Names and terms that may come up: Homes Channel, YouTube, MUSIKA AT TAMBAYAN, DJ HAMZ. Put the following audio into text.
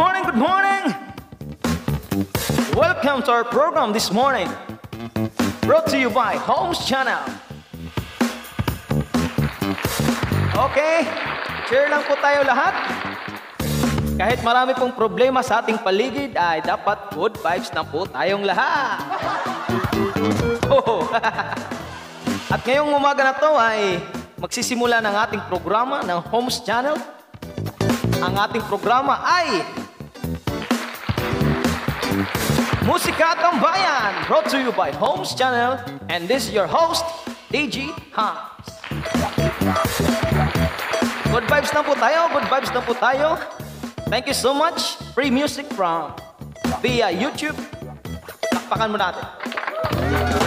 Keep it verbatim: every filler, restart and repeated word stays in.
morning, good morning. Welcome to our program this morning. Brought to you by Homes Channel. Okay, share lang po tayo lahat. Kahit marami pong problema sa ating paligid, ay dapat good vibes na po tayong lahat. Oh. At ngayong umaga na to ay magsisimula ng ating programa ng Homes Channel. Ang ating programa ay Musika at Tambayan, brought to you by Homes Channel, and this is your host, D J Hamz. Good vibes na po tayo, good vibes na po tayo. Thank you so much. Free music from via YouTube. Pakpakan mo natin.